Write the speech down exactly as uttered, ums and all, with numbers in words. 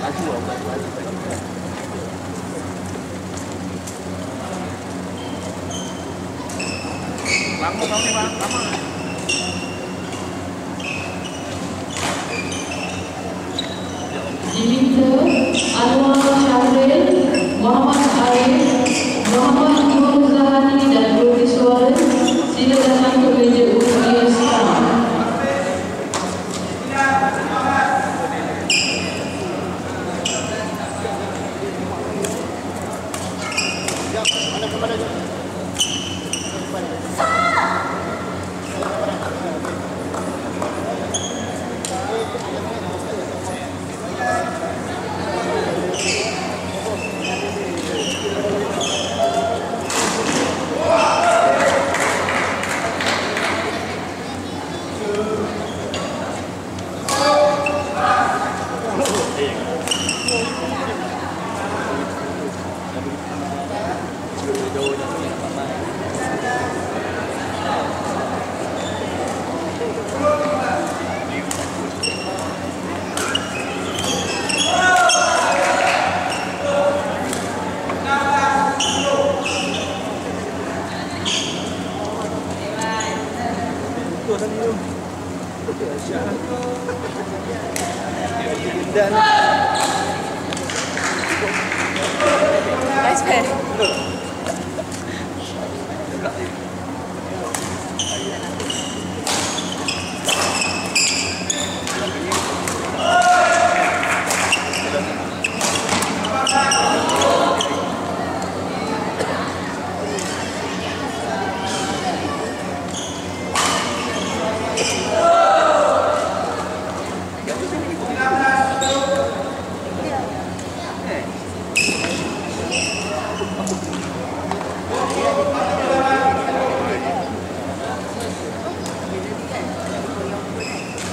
Lama tau nih bang, lama. Jilid Anwar Syaril, Muhammad Arif, Muhammad Nur Zahani dan Rufi Suarez, sila datang ke meja ujian sekarang.